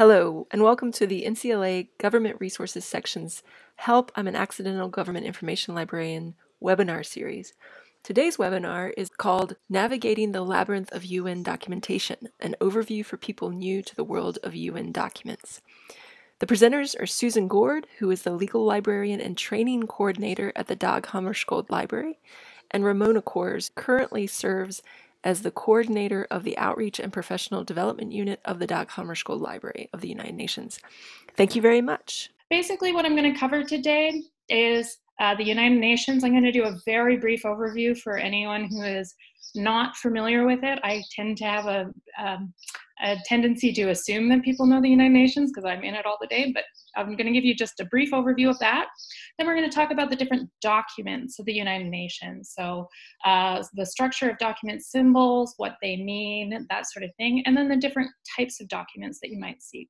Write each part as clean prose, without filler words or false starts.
Hello, and welcome to the NCLA Government Resources Section's Help, I'm an Accidental Government Information Librarian webinar series. Today's webinar is called Navigating the Labyrinth of UN Documentation, an overview for people new to the world of UN documents. The presenters are Susan Gord, who is the legal librarian and training coordinator at the Dag Hammarskjöld Library, and Ramona Kors currently serves as the coordinator of the Outreach and Professional Development Unit of the Dag Hammarskjöld Library of the United Nations. Thank you very much. Basically, what I'm going to cover today is the United Nations. I'm going to do a very brief overview for anyone who is not familiar with it. I tend to have a tendency to assume that people know the United Nations because I'm in it all the day, but I'm going to give you just a brief overview of that. Then we're going to talk about the different documents of the United Nations. So the structure of document symbols, what they mean, that sort of thing, and then the different types of documents that you might see.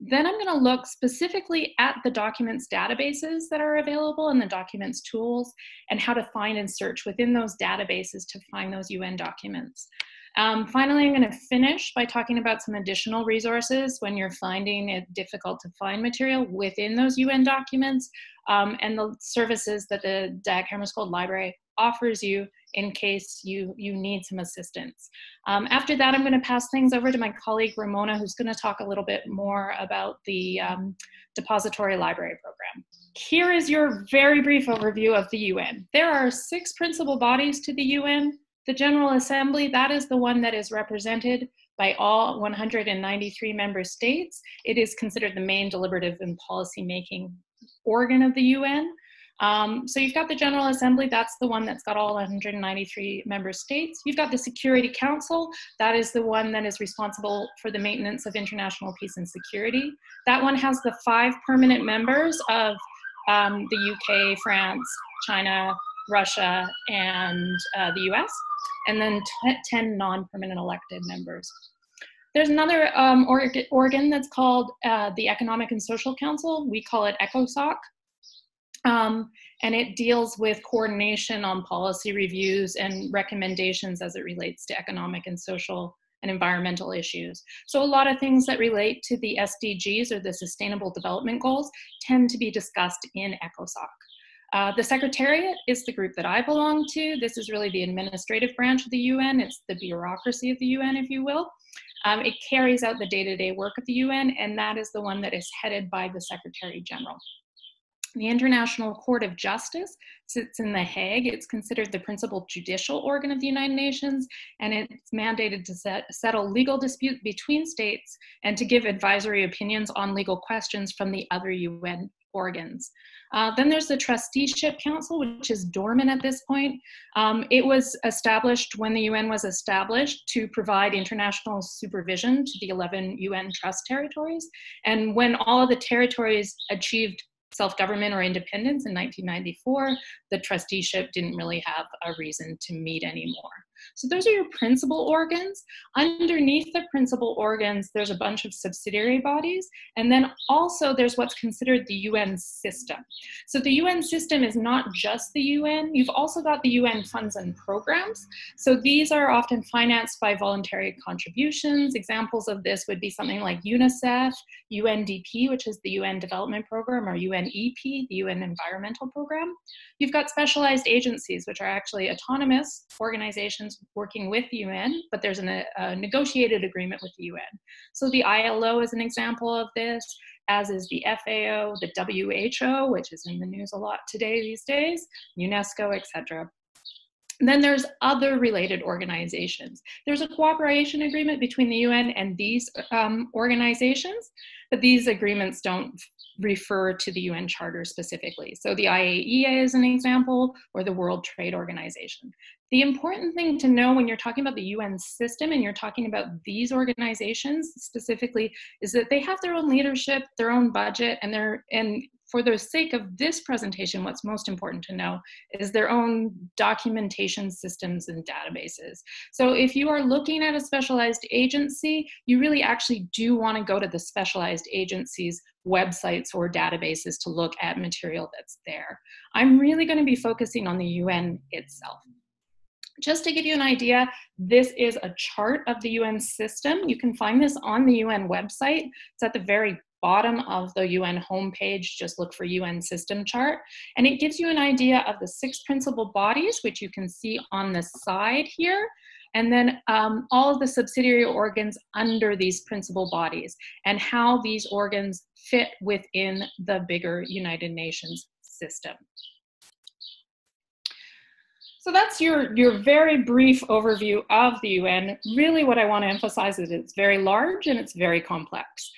Then I'm going to look specifically at the documents databases that are available and the documents tools and how to find and search within those databases to find those UN documents. Finally, I'm going to finish by talking about some additional resources when you're finding it difficult to find material within those UN documents and the services that the Dag Hammarskjöld Library offers you in case you need some assistance. After that, I'm going to pass things over to my colleague Ramona, who's going to talk a little bit more about the Depository Library Programme. Here is your very brief overview of the UN. There are 6 principal bodies to the UN. The General Assembly, that is the one that is represented by all 193 member states. It is considered the main deliberative and policy-making organ of the UN. So you've got the General Assembly, that's the one that's got all 193 member states. You've got the Security Council, that is the one that is responsible for the maintenance of international peace and security. That one has the 5 permanent members of the UK, France, China, Russia, and the US, and then 10 non-permanent elected members. There's another organ that's called the Economic and Social Council. We call it ECOSOC. And it deals with coordination on policy reviews and recommendations as it relates to economic and social and environmental issues. So a lot of things that relate to the SDGs or the Sustainable Development Goals tend to be discussed in ECOSOC. The Secretariat is the group that I belong to. This is really the administrative branch of the UN. It's the bureaucracy of the UN, if you will. It carries out the day-to-day work of the UN, and that is the one that is headed by the Secretary General. The International Court of Justice sits in The Hague. It's considered the principal judicial organ of the United Nations, and it's mandated to settle legal disputes between states and to give advisory opinions on legal questions from the other UN organs. Then there's the Trusteeship Council, which is dormant at this point. It was established when the UN was established to provide international supervision to the 11 UN trust territories. And when all of the territories achieved self-government or independence in 1994, the trusteeship didn't really have a reason to meet anymore. So those are your principal organs. Underneath the principal organs, there's a bunch of subsidiary bodies. And then also there's what's considered the UN system. So the UN system is not just the UN. You've also got the UN funds and programs. So these are often financed by voluntary contributions. Examples of this would be something like UNICEF, UNDP, which is the UN Development Program, or UNEP, the UN Environmental Program. You've got specialized agencies, which are actually autonomous organizations working with the UN, but there's a negotiated agreement with the UN. So the ILO is an example of this, as is the FAO, the WHO, which is in the news a lot today these days, UNESCO, etc. Then there's other related organizations. There's a cooperation agreement between the UN and these organizations, but these agreements don't refer to the UN Charter specifically. So the IAEA is an example, or the World Trade Organization. The important thing to know when you're talking about the UN system and you're talking about these organizations specifically is that they have their own leadership, their own budget, and for the sake of this presentation, what's most important to know is their own documentation systems and databases. So if you are looking at a specialized agency, you really actually do want to go to the specialized agency's websites or databases to look at material that's there. I'm really going to be focusing on the UN itself. Just to give you an idea, this is a chart of the UN system. You can find this on the UN website. It's at the very bottom of the UN homepage. Just look for UN system chart. And it gives you an idea of the 6 principal bodies, which you can see on the side here. And then all of the subsidiary organs under these principal bodies and how these organs fit within the bigger United Nations system. So that's your very brief overview of the UN. Really what I want to emphasize is it's very large and it's very complex.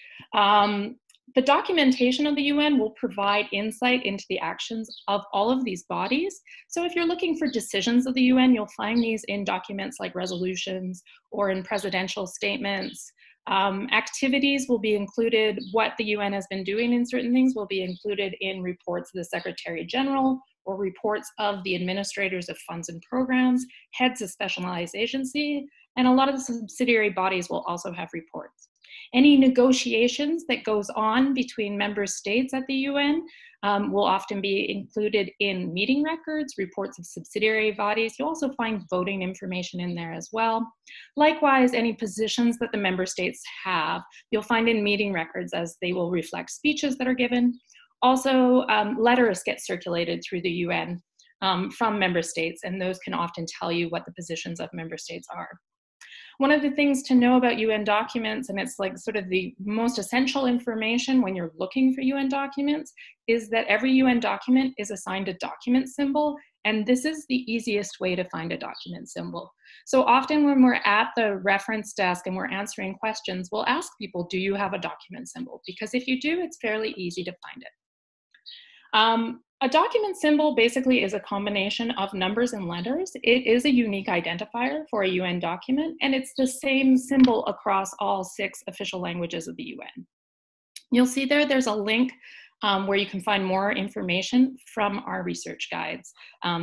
The documentation of the UN will provide insight into the actions of all of these bodies. So if you're looking for decisions of the UN, you'll find these in documents like resolutions or in presidential statements. Activities will be included. What the UN has been doing in certain things will be included in reports of the Secretary General or reports of the administrators of funds and programs, heads of specialized agency, and a lot of the subsidiary bodies will also have reports. Any negotiations that goes on between member states at the UN will often be included in meeting records, reports of subsidiary bodies. You'll also find voting information in there as well. Likewise, any positions that the member states have, you'll find in meeting records as they will reflect speeches that are given. Also, letters get circulated through the UN from member states, and those can often tell you what the positions of member states are. One of the things to know about UN documents, and it's like sort of the most essential information when you're looking for UN documents, is that every UN document is assigned a document symbol, and this is the easiest way to find a document symbol. So often when we're at the reference desk and we're answering questions, we'll ask people, do you have a document symbol? Because if you do, it's fairly easy to find it. A document symbol basically is a combination of numbers and letters. It is a unique identifier for a UN document, and it's the same symbol across all 6 official languages of the UN. You'll see there's a link where you can find more information from our research guides.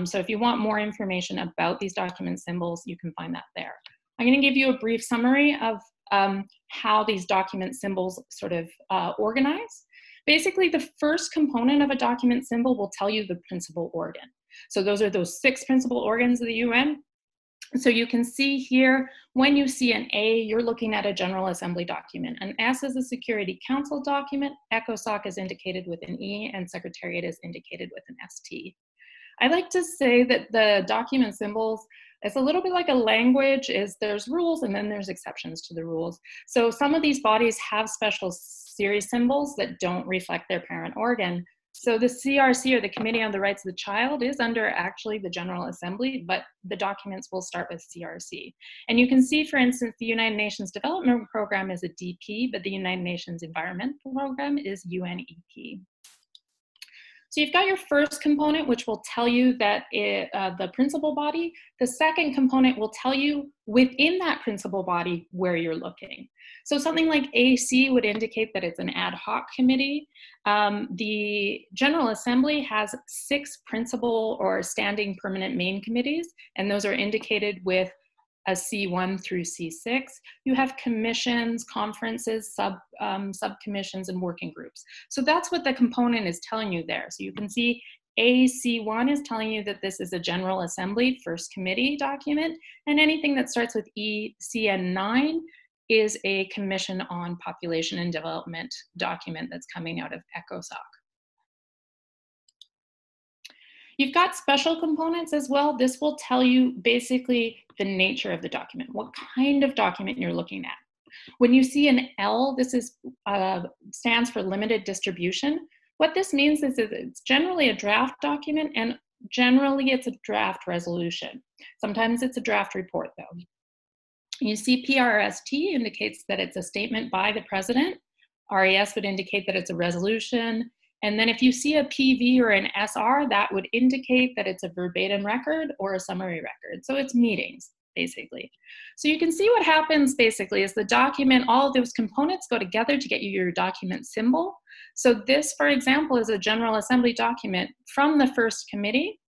So if you want more information about these document symbols, you can find that there. I'm going to give you a brief summary of how these document symbols sort of organize. Basically, the first component of a document symbol will tell you the principal organ. So those are those 6 principal organs of the UN. So you can see here, when you see an A, you're looking at a General Assembly document. An S is a Security Council document, ECOSOC is indicated with an E, and Secretariat is indicated with an ST. I like to say that the document symbols, it's a little bit like a language, is there's rules and then there's exceptions to the rules. So some of these bodies have special series symbols that don't reflect their parent organ. So the CRC, or the Committee on the Rights of the Child, is under actually the General Assembly, but the documents will start with CRC. And you can see, for instance, the United Nations Development Programme is a DP, but the United Nations Environment Programme is UNEP. So you've got your first component, which will tell you that the principal body. The second component will tell you within that principal body where you're looking. So something like AC would indicate that it's an ad hoc committee. The General Assembly has 6 principal or standing permanent main committees, and those are indicated with a C1 through C6. You have commissions, conferences, subcommissions, and working groups. So that's what the component is telling you there. So you can see AC1 is telling you that this is a General Assembly first committee document, and anything that starts with ECN9 is a Commission on Population and Development document that's coming out of ECOSOC. You've got special components as well. This will tell you basically the nature of the document, what kind of document you're looking at. When you see an L, this is, stands for limited distribution. What this means is that it's generally a draft document, and generally it's a draft resolution. Sometimes it's a draft report though. You see PRST indicates that it's a statement by the president. RES would indicate that it's a resolution. And then if you see a PV or an SR, that would indicate that it's a verbatim record or a summary record. So it's meetings, basically. So you can see what happens, basically, is the document, all of those components go together to get you your document symbol. So this, for example, is a General Assembly document from the first committee.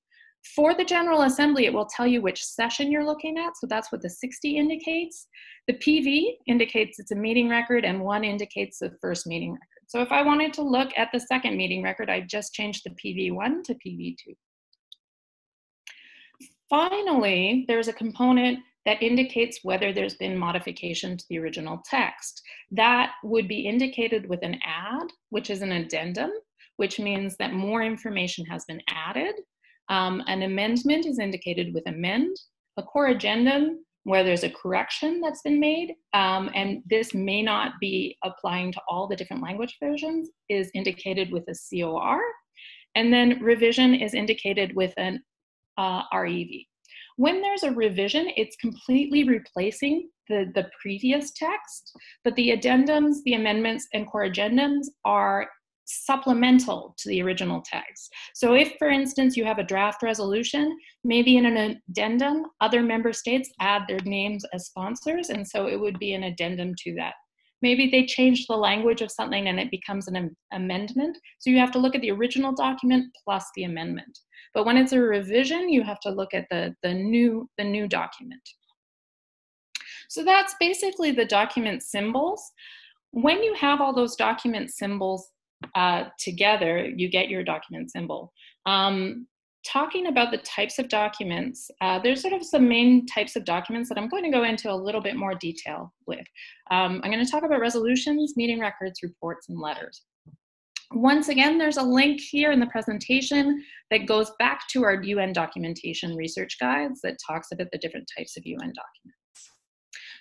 For the General Assembly, it will tell you which session you're looking at, so that's what the 60 indicates. The PV indicates it's a meeting record, and 1 indicates the first meeting record. So if I wanted to look at the second meeting record, I just changed the PV1 to PV2. Finally, there's a component that indicates whether there's been modification to the original text. That would be indicated with an add, which is an addendum, which means that more information has been added. An amendment is indicated with amend, a corrigendum, where there's a correction that's been made, and this may not be applying to all the different language versions, is indicated with a COR, and then revision is indicated with an REV. When there's a revision, it's completely replacing the previous text, but the addendums, the amendments, and corrigendums are supplemental to the original text. So if, for instance, you have a draft resolution, maybe in an addendum, other member states add their names as sponsors, and so it would be an addendum to that. Maybe they change the language of something and it becomes an amendment, so you have to look at the original document plus the amendment. But when it's a revision, you have to look at the new document. So that's basically the document symbols. When you have all those document symbols together, you get your document symbol. Talking about the types of documents, there's sort of some main types of documents that I'm going to go into a little bit more detail with. I'm going to talk about resolutions, meeting records, reports, and letters. Once again, there's a link here in the presentation that goes back to our UN documentation research guides that talks about the different types of UN documents.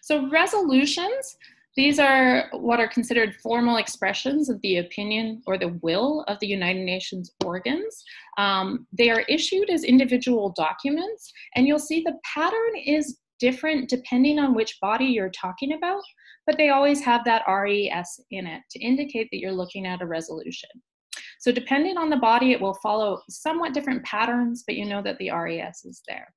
So resolutions, these are what are considered formal expressions of the opinion or the will of the United Nations organs. They are issued as individual documents, and you'll see the pattern is different depending on which body you're talking about, but they always have that RES in it to indicate that you're looking at a resolution. So depending on the body, it will follow somewhat different patterns, but you know that the RES is there.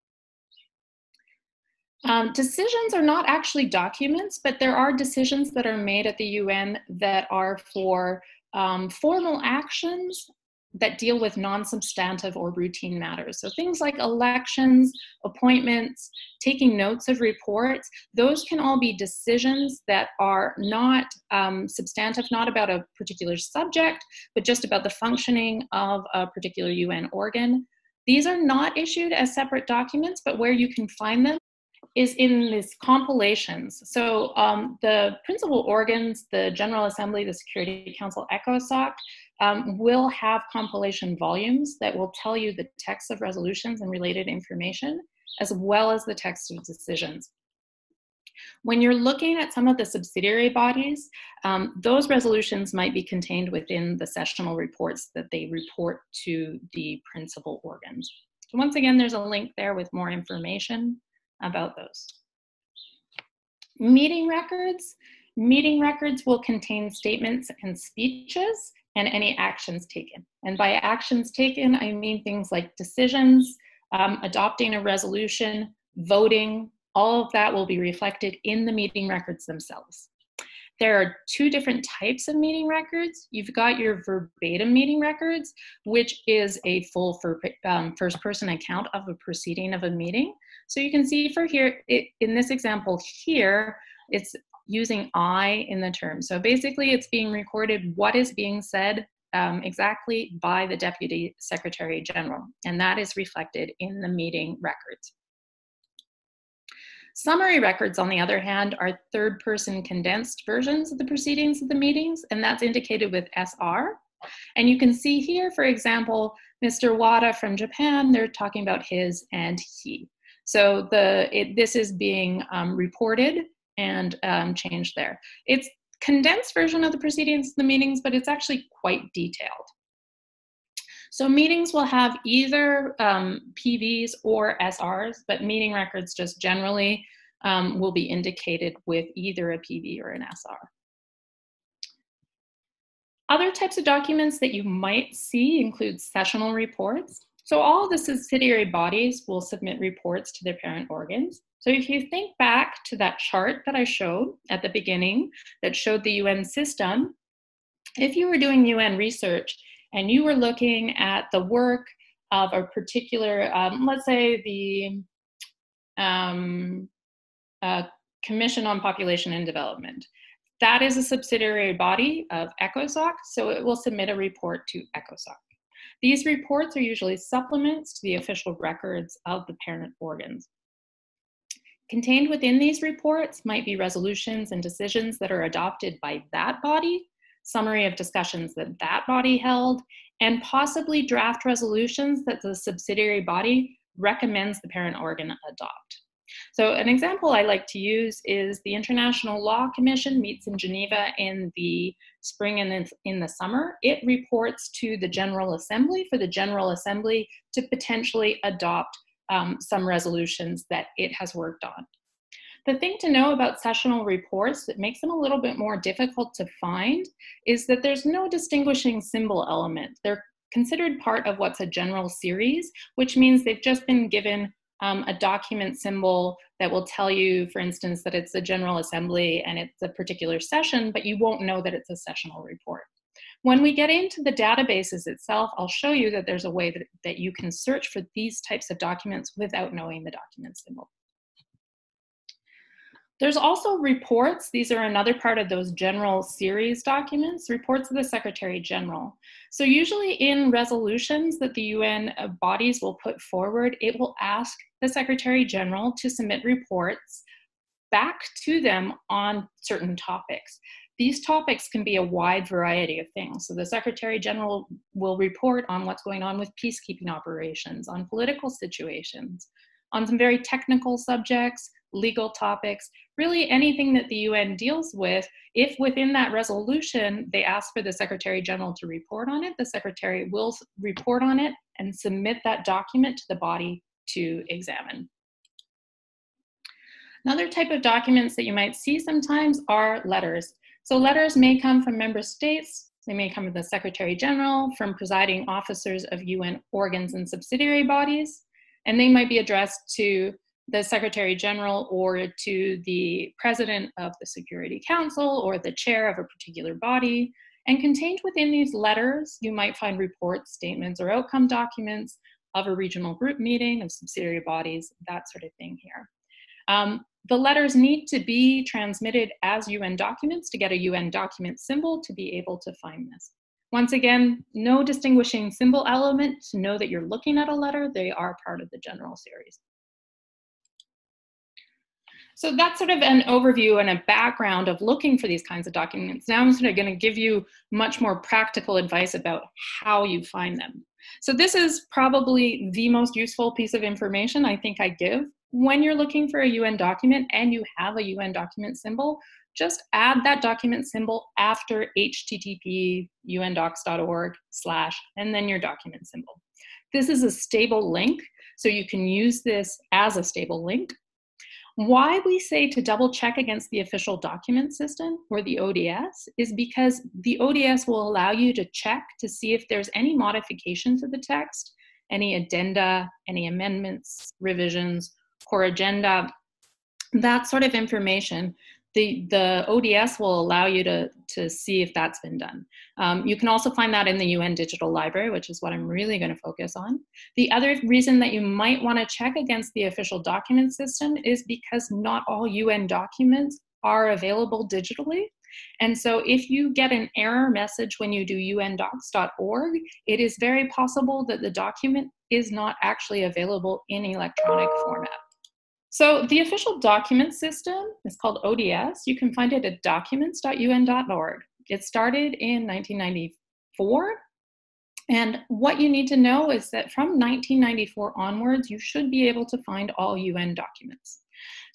Decisions are not actually documents, but there are decisions that are made at the UN that are for formal actions that deal with non-substantive or routine matters. So things like elections, appointments, taking notes of reports, those can all be decisions that are not substantive, not about a particular subject, but just about the functioning of a particular UN organ. These are not issued as separate documents, but where you can find them is in these compilations. So the principal organs, the General Assembly, the Security Council, ECOSOC, will have compilation volumes that will tell you the text of resolutions and related information, as well as the text of decisions. When you're looking at some of the subsidiary bodies, those resolutions might be contained within the sessional reports that they report to the principal organs. So once again, there's a link there with more information about those. Meeting records. Meeting records will contain statements and speeches and any actions taken. And by actions taken, I mean things like decisions, adopting a resolution, voting, all of that will be reflected in the meeting records themselves. There are two different types of meeting records. You've got your verbatim meeting records, which is a full first-person account of a proceeding of a meeting. So you can see for here, in this example here, it's using I in the term. So basically it's being recorded what is being said exactly by the Deputy Secretary General, and that is reflected in the meeting records. Summary records, on the other hand, are third-person condensed versions of the proceedings of the meetings, and that's indicated with SR. And you can see here, for example, Mr. Wada from Japan, they're talking about his and he. So this is being reported and changed there. It's condensed version of the proceedings of the meetings, but it's actually quite detailed. So meetings will have either PVs or SRs, but meeting records just generally will be indicated with either a PV or an SR. Other types of documents that you might see include sessional reports. So all the subsidiary bodies will submit reports to their parent organs. So if you think back to that chart that I showed at the beginning that showed the UN system, if you were doing UN research, and you were looking at the work of a particular, let's say the Commission on Population and Development. That is a subsidiary body of ECOSOC, so it will submit a report to ECOSOC. These reports are usually supplements to the official records of the parent organs. Contained within these reports might be resolutions and decisions that are adopted by that body, summary of discussions that that body held, and possibly draft resolutions that the subsidiary body recommends the parent organ adopt. So an example I like to use is the International Law Commission meets in Geneva in the spring and in the summer. It reports to the General Assembly for the General Assembly to potentially adopt some resolutions that it has worked on. The thing to know about sessional reports that makes them a little bit more difficult to find is that there's no distinguishing symbol element. They're considered part of what's a general series, which means they've just been given a document symbol that will tell you, for instance, that it's a General Assembly and it's a particular session, but you won't know that it's a sessional report. When we get into the databases itself, I'll show you that there's a way that you can search for these types of documents without knowing the document symbol. There's also reports. These are another part of those general series documents, reports of the Secretary General. So usually in resolutions that the UN bodies will put forward, it will ask the Secretary General to submit reports back to them on certain topics. These topics can be a wide variety of things. So the Secretary General will report on what's going on with peacekeeping operations, on political situations, on some very technical subjects, legal topics, really anything that the UN deals with. If within that resolution they ask for the Secretary General to report on it, the Secretary will report on it and submit that document to the body to examine. Another type of documents that you might see sometimes are letters. So letters may come from member states, they may come from the Secretary General, from presiding officers of UN organs and subsidiary bodies, and they might be addressed to the Secretary General or to the President of the Security Council or the chair of a particular body. And contained within these letters, you might find reports, statements, or outcome documents of a regional group meeting, of subsidiary bodies, that sort of thing here. The letters need to be transmitted as UN documents to get a UN document symbol to be able to find this. Once again, no distinguishing symbol element to know that you're looking at a letter. They are part of the general series. So that's sort of an overview and a background of looking for these kinds of documents. Now I'm sort of going to give you much more practical advice about how you find them. So this is probably the most useful piece of information I think I give. When you're looking for a UN document and you have a UN document symbol, just add that document symbol after http undocs.org / and then your document symbol. This is a stable link, so you can use this as a stable link. Why we say to double check against the official document system, or the ODS, is because the ODS will allow you to check to see if there's any modification to the text, any addenda, any amendments, revisions, core agenda, that sort of information. The ODS will allow you to see if that's been done. You can also find that in the UN Digital Library, which is what I'm really going to focus on. The other reason that you might want to check against the official document system is because not all UN documents are available digitally. And so if you get an error message when you do UNdocs.org, it is very possible that the document is not actually available in electronic format. So the official document system is called ODS. You can find it at documents.un.org. It started in 1994. And what you need to know is that from 1994 onwards, you should be able to find all UN documents.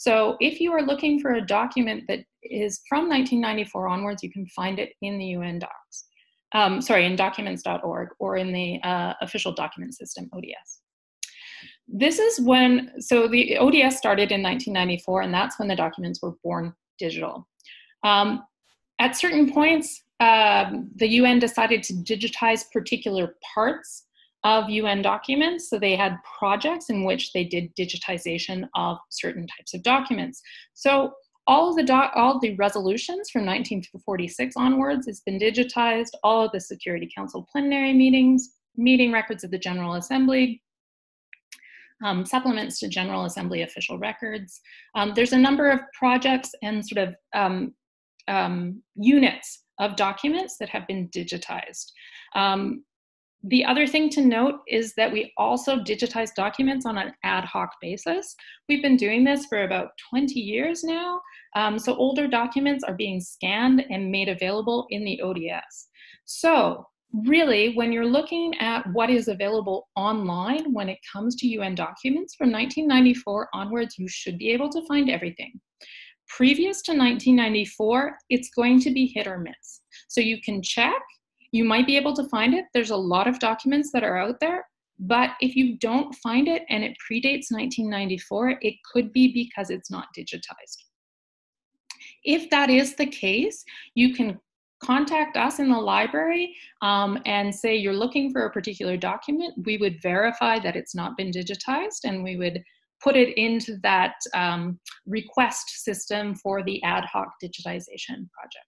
So if you are looking for a document that is from 1994 onwards, you can find it in the UN docs, in documents.org or in the official document system, ODS. This is when, so the ODS started in 1994, and that's when the documents were born digital. At certain points, the UN decided to digitize particular parts of UN documents. So they had projects in which they did digitization of certain types of documents. So all the resolutions from 1946 onwards has been digitized, all of the Security Council plenary meetings, meeting records of the General Assembly, supplements to General Assembly official records. There's a number of projects and sort of units of documents that have been digitized. The other thing to note is that we also digitize documents on an ad hoc basis. We've been doing this for about 20 years now. So older documents are being scanned and made available in the ODS. So really, when you're looking at what is available online when it comes to UN documents from 1994 onwards, you should be able to find everything. Previous to 1994, it's going to be hit or miss. So you can check. You might be able to find it. There's a lot of documents that are out there, but if you don't find it and it predates 1994, it could be because it's not digitized. If that is the case, you can contact us in the library and say you're looking for a particular document. We would verify that it's not been digitized, and we would put it into that request system for the ad hoc digitization project.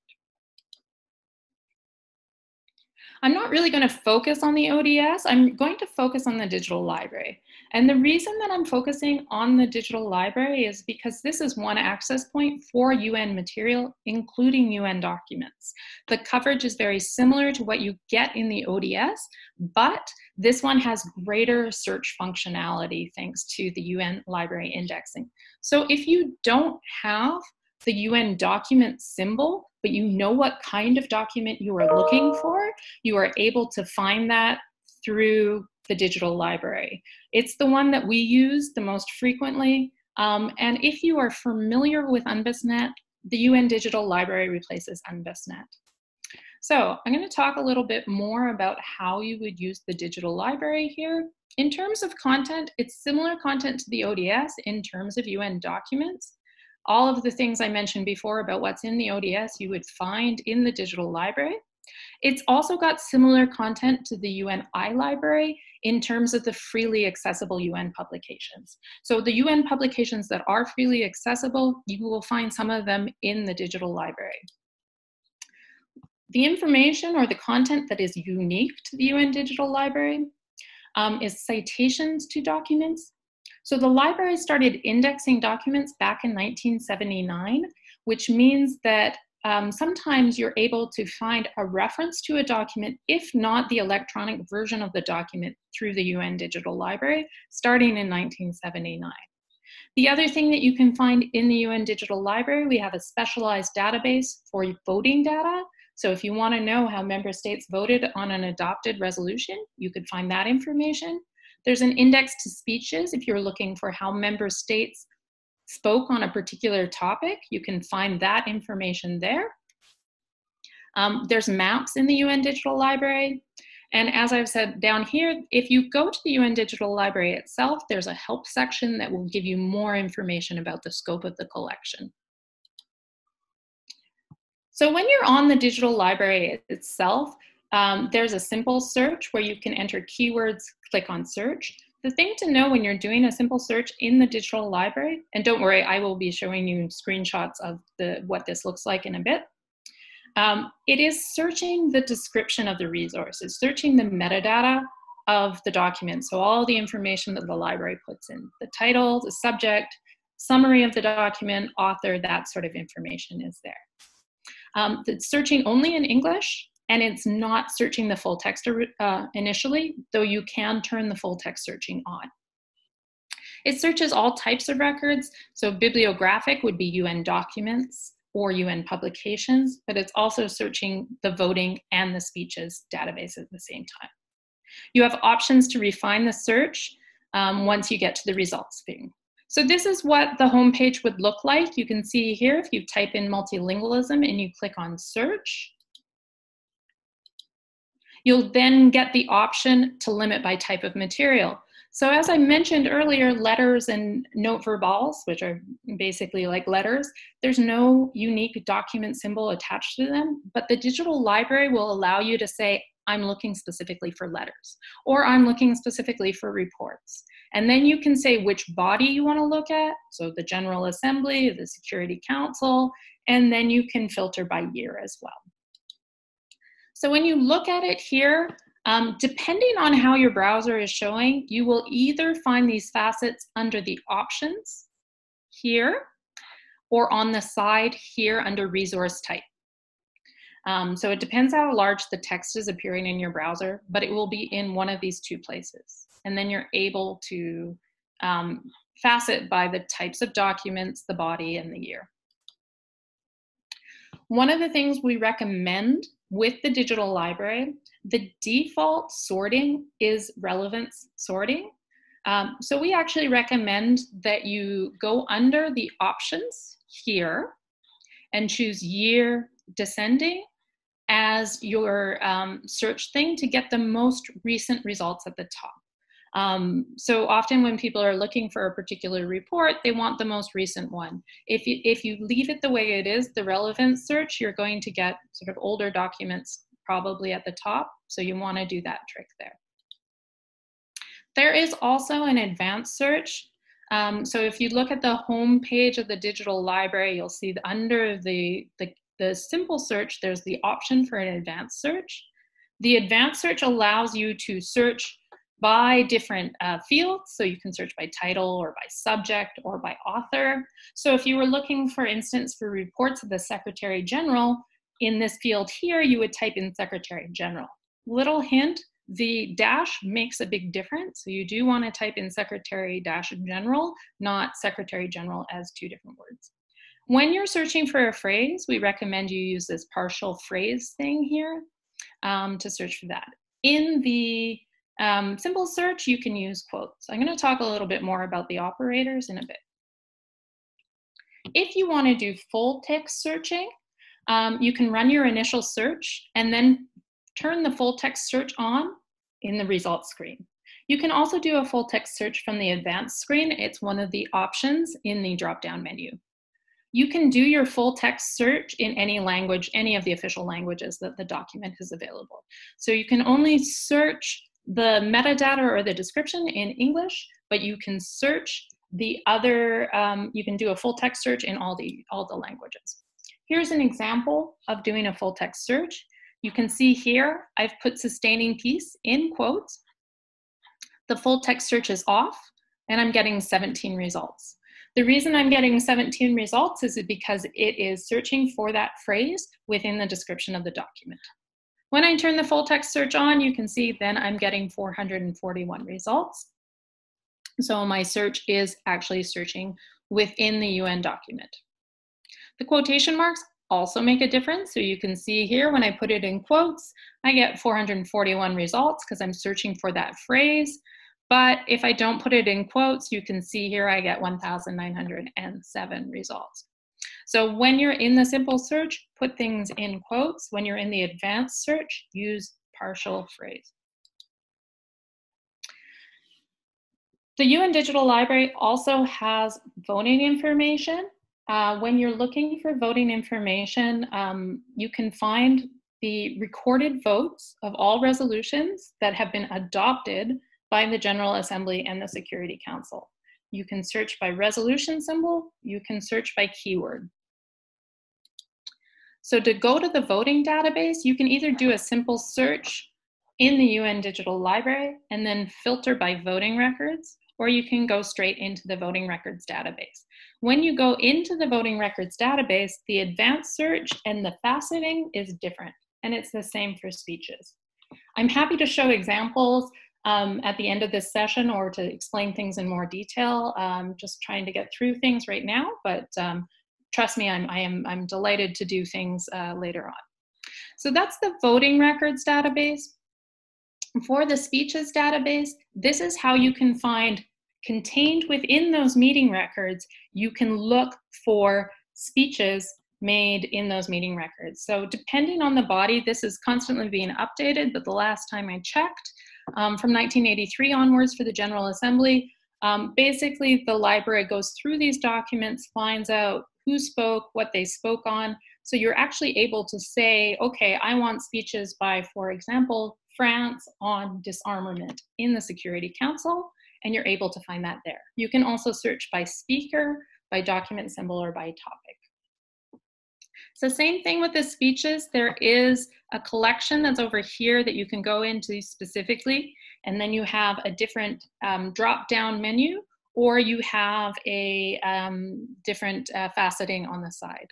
I'm not really going to focus on the ODS. I'm going to focus on the digital library. And the reason that I'm focusing on the digital library is because this is one access point for UN material, including UN documents. The coverage is very similar to what you get in the ODS, but this one has greater search functionality thanks to the UN library indexing. So if you don't have the UN document symbol, but you know what kind of document you are looking for, you are able to find that through the digital library. It's the one that we use the most frequently. And if you are familiar with UNBISnet, the UN Digital Library replaces UNBISnet. So I'm going to talk a little bit more about how you would use the digital library here. In terms of content, it's similar content to the ODS in terms of UN documents. All of the things I mentioned before about what's in the ODS, you would find in the digital library. It's also got similar content to the UN iLibrary in terms of the freely accessible UN publications. So the UN publications that are freely accessible, you will find some of them in the digital library. The information or the content that is unique to the UN Digital Library is citations to documents. So the library started indexing documents back in 1979, which means that sometimes you're able to find a reference to a document, if not the electronic version of the document, through the UN Digital Library, starting in 1979. The other thing that you can find in the UN Digital Library, we have a specialized database for voting data. So if you want to know how member states voted on an adopted resolution, you could find that information. There's an index to speeches. If you're looking for how member states spoke on a particular topic, you can find that information there. There's maps in the UN Digital Library. And as I've said down here, if you go to the UN Digital Library itself, there's a help section that will give you more information about the scope of the collection. So when you're on the digital library itself, there's a simple search where you can enter keywords, click on search. The thing to know when you're doing a simple search in the digital library, and don't worry, I will be showing you screenshots of what this looks like in a bit. It is searching the description of the resources, searching the metadata of the document. So all the information that the library puts in, the title, the subject, summary of the document, author, that sort of information is there. It's searching only in English. And it's not searching the full text initially, though you can turn the full text searching on. It searches all types of records. So bibliographic would be UN documents or UN publications, but it's also searching the voting and the speeches database at the same time. You have options to refine the search once you get to the results thing. So this is what the homepage would look like. You can see here, if you type in multilingualism and you click on search, you'll then get the option to limit by type of material. So as I mentioned earlier, letters and note verbals, which are basically like letters, there's no unique document symbol attached to them, but the digital library will allow you to say, I'm looking specifically for letters, or I'm looking specifically for reports. And then you can say which body you want to look at, so the General Assembly, the Security Council, and then you can filter by year as well. So when you look at it here, depending on how your browser is showing, you will either find these facets under the options here or on the side here under resource type. So it depends how large the text is appearing in your browser, but it will be in one of these two places. And then you're able to facet by the types of documents, the body, and the year. One of the things we recommend with the digital library, the default sorting is relevance sorting. So we actually recommend that you go under the options here and choose year descending as your search thing to get the most recent results at the top. So often when people are looking for a particular report, they want the most recent one. If you leave it the way it is, the relevance search, you're going to get sort of older documents probably at the top. So you want to do that trick there. There is also an advanced search. So if you look at the home page of the digital library, you'll see that under the simple search, there's the option for an advanced search. The advanced search allows you to search by different fields. So you can search by title or by subject or by author. So if you were looking, for instance, for reports of the Secretary General, in this field here, you would type in Secretary General. Little hint, the dash makes a big difference. So you do want to type in Secretary dash General, not Secretary General as two different words. When you're searching for a phrase, we recommend you use this partial phrase thing here to search for that. In the simple search, you can use quotes. I'm going to talk a little bit more about the operators in a bit. If you want to do full text searching, you can run your initial search and then turn the full text search on in the results screen. You can also do a full text search from the advanced screen. It's one of the options in the drop-down menu. You can do your full text search in any language, any of the official languages that the document is available. So you can only search the metadata or the description in English, but you can search the other, you can do a full text search in all the languages. Here's an example of doing a full text search. You can see here, I've put sustaining piece in quotes. The full text search is off and I'm getting 17 results. The reason I'm getting 17 results is because it is searching for that phrase within the description of the document. When I turn the full text search on, you can see then I'm getting 441 results. So my search is actually searching within the UN document. The quotation marks also make a difference. So you can see here when I put it in quotes, I get 441 results because I'm searching for that phrase. But if I don't put it in quotes, you can see here I get 1,907 results. So when you're in the simple search, put things in quotes. When you're in the advanced search, use partial phrase. The UN Digital Library also has voting information. When you're looking for voting information, you can find the recorded votes of all resolutions that have been adopted by the General Assembly and the Security Council. You can search by resolution symbol, you can search by keyword. So to go to the voting database, you can either do a simple search in the UN Digital Library and then filter by voting records, or you can go straight into the voting records database. When you go into the voting records database, the advanced search and the faceting is different, and it's the same for speeches. I'm happy to show examples at the end of this session or to explain things in more detail. Just trying to get through things right now, but trust me, I'm delighted to do things later on. So that's the voting records database. For the speeches database, this is how you can find contained within those meeting records, you can look for speeches made in those meeting records. So depending on the body, this is constantly being updated, but the last time I checked, from 1983 onwards for the General Assembly, basically the library goes through these documents, finds out who spoke, what they spoke on. So you're actually able to say, okay, I want speeches by, for example, France on disarmament in the Security Council, and you're able to find that there. You can also search by speaker, by document symbol, or by topic. So same thing with the speeches. There is a collection that's over here that you can go into specifically, and then you have a different drop-down menu, or you have a different faceting on the side.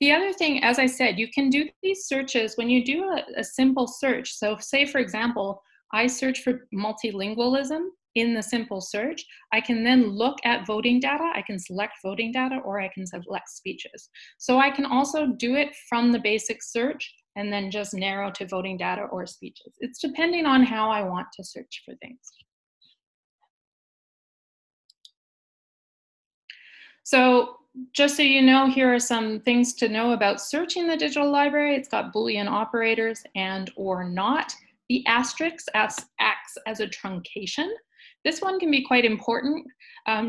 The other thing, as I said, you can do these searches when you do a simple search. So say, for example, I search for multilingualism in the simple search. I can then look at voting data. I can select voting data, or I can select speeches. So I can also do it from the basic search and then just narrow to voting data or speeches. It's depending on how I want to search for things. So just so you know, here are some things to know about searching the digital library. It's got Boolean operators and or not. The asterisk acts as a truncation. This one can be quite important.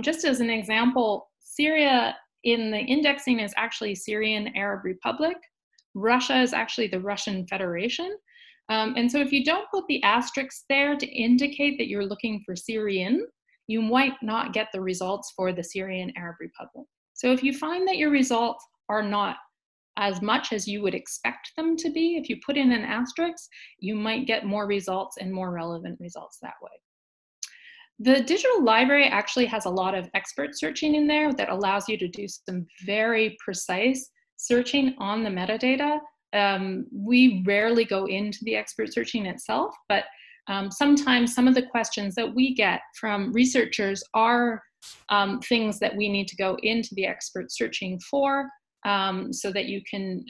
Just as an example, Syria in the indexing is actually Syrian Arab Republic. Russia is actually the Russian Federation. And so if you don't put the asterisk there to indicate that you're looking for Syrian, you might not get the results for the Syrian Arab Republic. So if you find that your results are not as much as you would expect them to be, if you put in an asterisk, you might get more results and more relevant results that way. The digital library actually has a lot of expert searching in there that allows you to do some very precise searching on the metadata. We rarely go into the expert searching itself, but sometimes some of the questions that we get from researchers are things that we need to go into the expert searching for, so that you can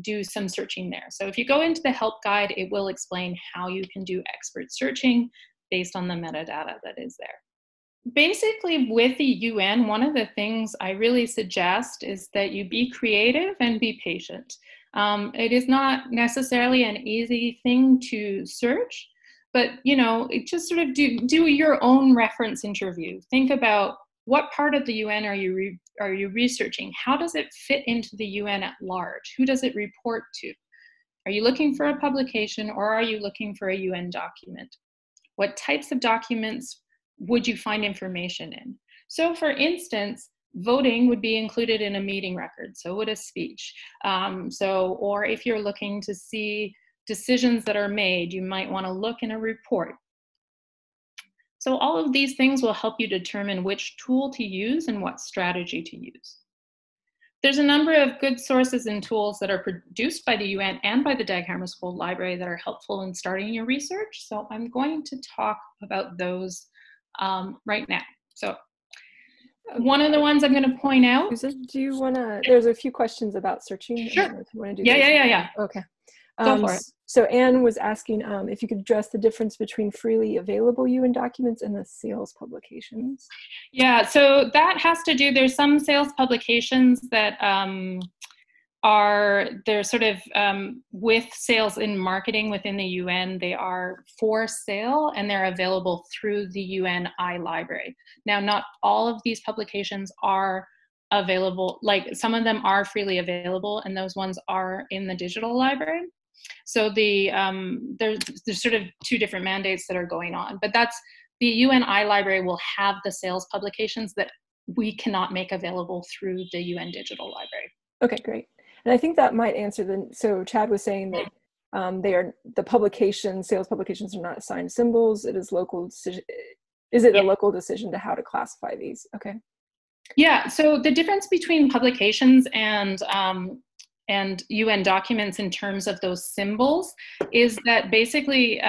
do some searching there. So if you go into the help guide, it will explain how you can do expert searching based on the metadata that is there. Basically, with the UN, one of the things I really suggest is that you be creative and be patient. It is not necessarily an easy thing to search, but you know, just sort of do your own reference interview. Think about what part of the UN are you researching? How does it fit into the UN at large? Who does it report to? Are you looking for a publication, or are you looking for a UN document? What types of documents would you find information in? So for instance, voting would be included in a meeting record, so would a speech. Or if you're looking to see decisions that are made, you might want to look in a report. So all of these things will help you determine which tool to use and what strategy to use. There's a number of good sources and tools that are produced by the UN and by the Dag Hammarskjöld Library that are helpful in starting your research. So I'm going to talk about those right now. So one of the ones I'm going to point out. Susan, do you want to? There's a few questions about searching. Sure. Yeah. Okay. Go for it. So Anne was asking if you could address the difference between freely available UN documents and the sales publications. Yeah, so that has to do, there's some sales publications that they're sort of with sales and marketing within the UN. They are for sale and they're available through the UN iLibrary. Now, not all of these publications are available, like some of them are freely available and those ones are in the digital library. So the, there's sort of two different mandates that are going on, but that's the UN iLibrary will have the sales publications that we cannot make available through the UN Digital Library. Okay, great. And I think that might answer the, so Chad was saying that the publications, sales publications are not assigned symbols. It is local decision. Is it a local decision to how to classify these? Okay. Yeah, so the difference between publications and UN documents in terms of those symbols is that basically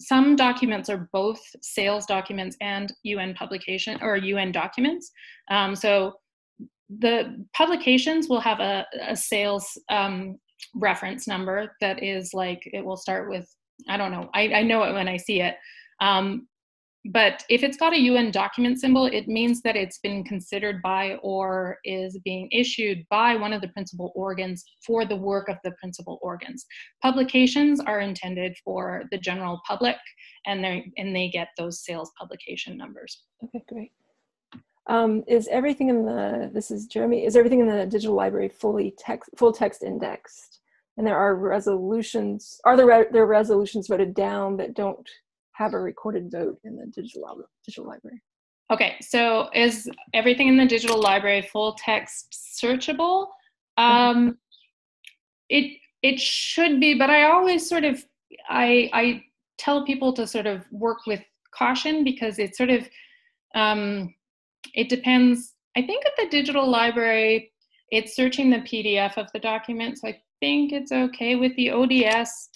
some documents are both sales documents and UN publication or UN documents. So the publications will have a sales reference number that is like, it will start with, I don't know, I know it when I see it. But if it's got a UN document symbol, it means that it's been considered by or is being issued by one of the principal organs for the work of the principal organs. Publications are intended for the general public, and they get those sales publication numbers. Okay, great. Is everything in the, this is Jeremy, is everything in the digital library full text indexed? And there are resolutions, are there resolutions voted down that don't have a recorded vote in the digital library? Okay, so is everything in the digital library full text searchable? It should be, but I always sort of, I tell people to sort of work with caution because it sort of, it depends. I think at the digital library, It's searching the PDF of the document, so I think it's okay. With the ODS,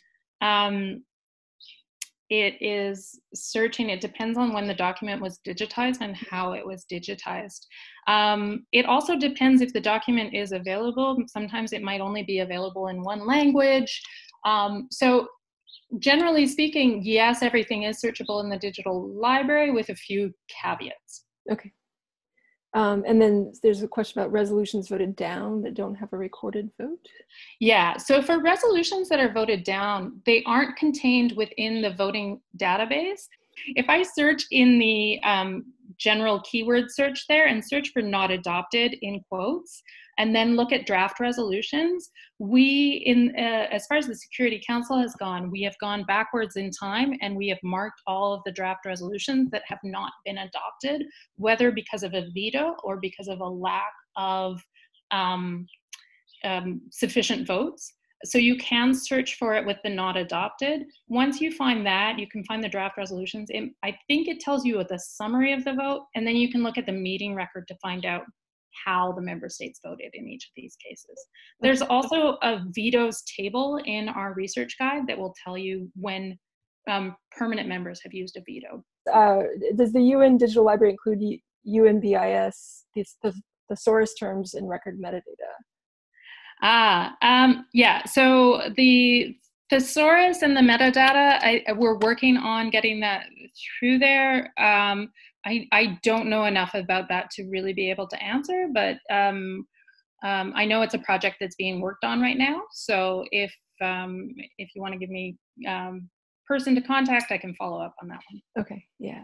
it is searching, it depends on when the document was digitized and how it was digitized. It also depends if the document is available. Sometimes it might only be available in one language. So generally speaking, yes, everything is searchable in the digital library with a few caveats. Okay. And then there's a question about resolutions voted down that don't have a recorded vote. Yeah, so for resolutions that are voted down, they aren't contained within the voting database. If I search in the general keyword search there and search for not adopted in quotes, and then look at draft resolutions, we, as far as the Security Council has gone, we have gone backwards in time and we have marked all of the draft resolutions that have not been adopted, whether because of a veto or because of a lack of sufficient votes. So you can search for it with the not adopted. Once you find that, you can find the draft resolutions. I think it tells you the summary of the vote, and then you can look at the meeting record to find out how the member states voted in each of these cases. There's also a vetoes table in our research guide that will tell you when permanent members have used a veto. Does the UN Digital Library include UNBIS, the thesaurus terms in record metadata? Yeah, so the thesaurus and the metadata, we're working on getting that through there. I don't know enough about that to really be able to answer, but I know it's a project that's being worked on right now. So if you want to give me person to contact, I can follow up on that one. Okay, yeah.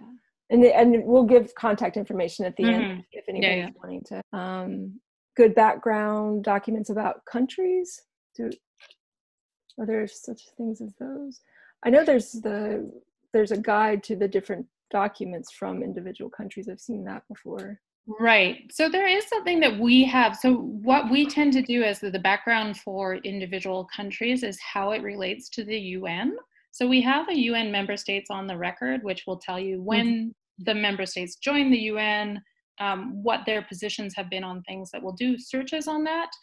And we'll give contact information at the end if anybody's wanting to. Good background documents about countries. Are there such things as those? I know there's a guide to the different documents from individual countries. I've seen that before. Right. So there is something that we have. So what we tend to do as the background for individual countries is how it relates to the UN. So we have a UN member states on the record, which will tell you when the member states joined the UN, what their positions have been on things, that will do searches on that.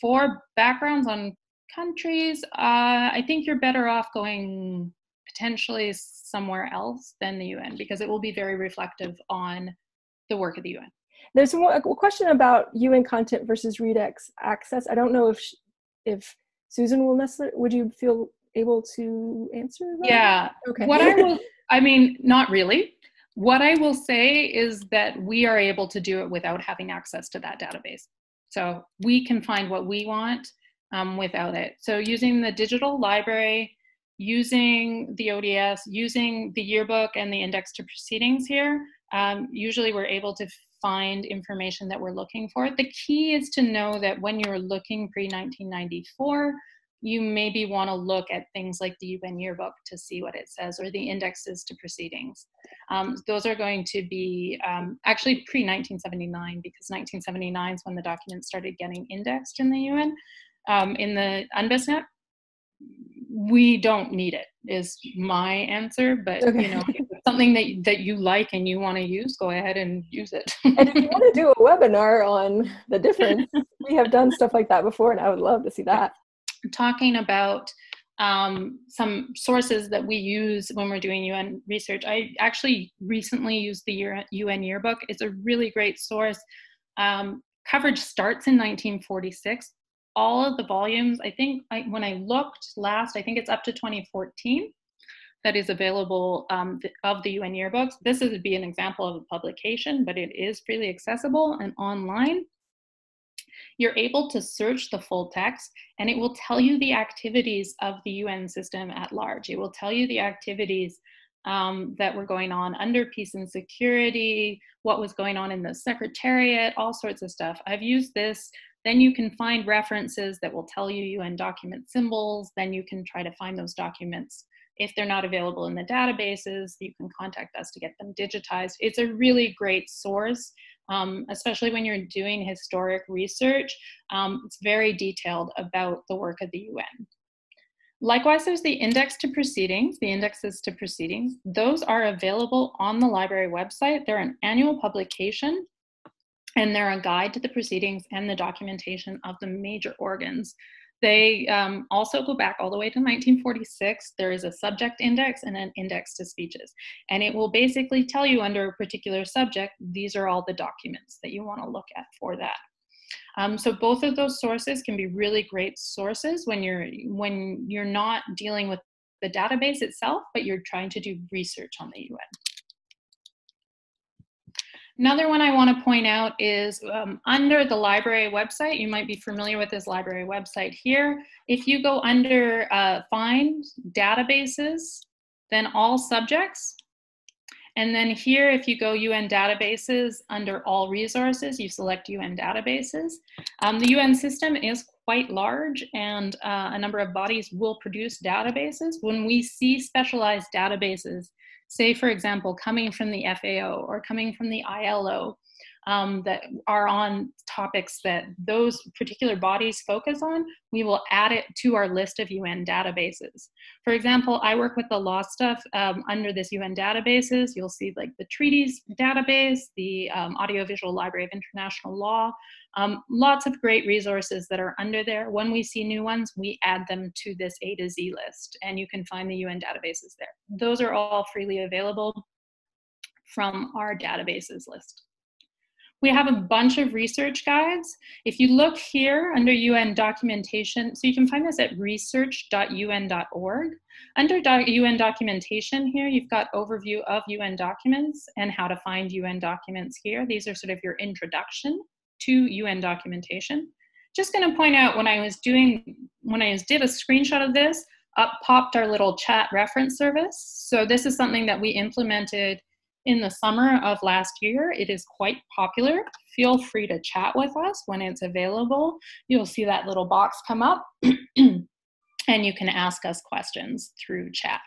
For backgrounds on countries, I think you're better off going potentially somewhere else than the UN, because it will be very reflective on the work of the UN. There's a question about UN content versus Readex access. I don't know if Susan will necessarily, would you feel able to answer that? Yeah, okay. What not really. What I will say is that we are able to do it without having access to that database. So we can find what we want without it. So using the digital library, using the ODS, using the yearbook and the index to proceedings here, usually we're able to find information that we're looking for. The key is to know that when you're looking pre-1994, you maybe want to look at things like the UN yearbook to see what it says, or the indexes to proceedings. Those are going to be actually pre-1979, because 1979 is when the documents started getting indexed in the UN. In the UNBISnet, we don't need it, is my answer, but okay. You know, if it's something that you like and you want to use, go ahead and use it. And if you want to do a webinar on the difference, we have done stuff like that before, and I would love to see that. Talking about some sources that we use when we're doing UN research, I actually recently used the UN yearbook. It's a really great source. Coverage starts in 1946. All of the volumes, I think, when I looked last, I think it's up to 2014 that is available of the UN yearbooks. This would be an example of a publication, but it is freely accessible and online. You're able to search the full text, and it will tell you the activities of the UN system at large. It will tell you the activities that were going on under peace and security, what was going on in the Secretariat, all sorts of stuff. I've used this. Then you can find references that will tell you UN document symbols. Then you can try to find those documents. If they're not available in the databases, you can contact us to get them digitized. It's a really great source, especially when you're doing historic research. It's very detailed about the work of the UN. Likewise, there's the index to proceedings, the indexes to proceedings. Those are available on the library website. They're an annual publication. and they're a guide to the proceedings and the documentation of the major organs. They also go back all the way to 1946. There is a subject index and an index to speeches. And it will basically tell you under a particular subject, these are all the documents that you want to look at for that. So both of those sources can be really great sources when you're not dealing with the database itself, but you're trying to do research on the UN. Another one I want to point out is under the library website. You might be familiar with this library website here. If you go under Find, Databases, then All Subjects, and then here if you go UN Databases under All Resources, you select UN Databases. The UN system is quite large, and a number of bodies will produce databases. When we see specialized databases, say, for example, coming from the FAO or coming from the ILO that are on topics that those particular bodies focus on, we will add it to our list of UN databases. For example, I work with the law stuff under this UN databases. You'll see like the treaties database, the Audiovisual Library of International Law, lots of great resources that are under there. When we see new ones, we add them to this A to Z list, and you can find the UN databases there. Those are all freely available from our databases list. We have a bunch of research guides. If you look here under UN documentation, so you can find this at research.un.org. Under UN documentation here, you've got overview of UN documents and how to find UN documents here. These are sort of your introduction to UN documentation. Just gonna point out when I did a screenshot of this, up popped our little chat reference service. So this is something that we implemented in the summer of last year. It is quite popular. Feel free to chat with us when it's available. You'll see that little box come up and you can ask us questions through chat.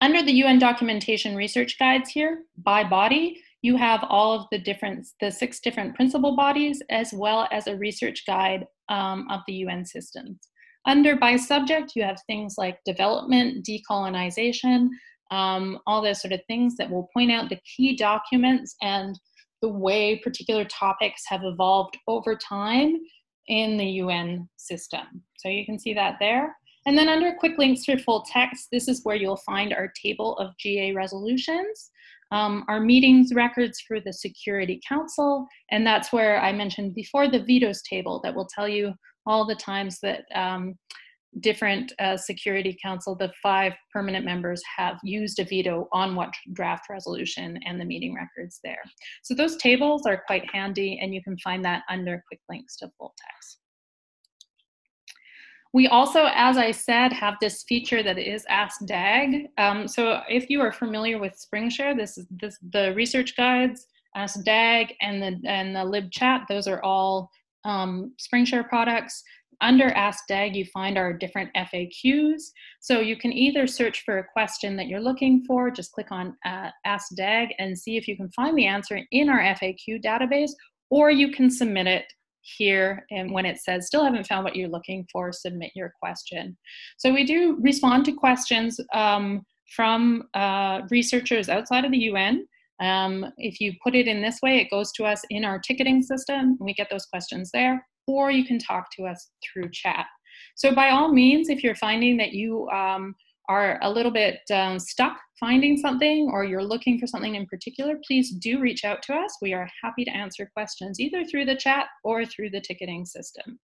Under the UN documentation research guides here, by body, you have all of the six different principal bodies, as well as a research guide of the UN systems. Under by subject, you have things like development, decolonization, all those sort of things that will point out the key documents and the way particular topics have evolved over time in the UN system. So you can see that there. And then under quick links for full text, this is where you'll find our table of GA resolutions, our meetings records for the Security Council, and that's where I mentioned before the vetoes table that will tell you all the times that different Security Council, the 5 permanent members, have used a veto on what draft resolution, and the meeting records there. So those tables are quite handy, and you can find that under quick links to full text. We also, as I said, have this feature that is AskDAG. So if you are familiar with SpringShare, the research guides, AskDAG, and the LibChat, those are all SpringShare products. Under AskDAG, you find our different FAQs. So you can either search for a question that you're looking for, just click on AskDAG and see if you can find the answer in our FAQ database, or you can submit it here, and when it says, still haven't found what you're looking for, submit your question. So we do respond to questions from researchers outside of the UN. If you put it in this way, it goes to us in our ticketing system, and we get those questions there. Or you can talk to us through chat. So by all means, if you're finding that you are a little bit stuck finding something, or you're looking for something in particular, please do reach out to us. We are happy to answer questions either through the chat or through the ticketing system.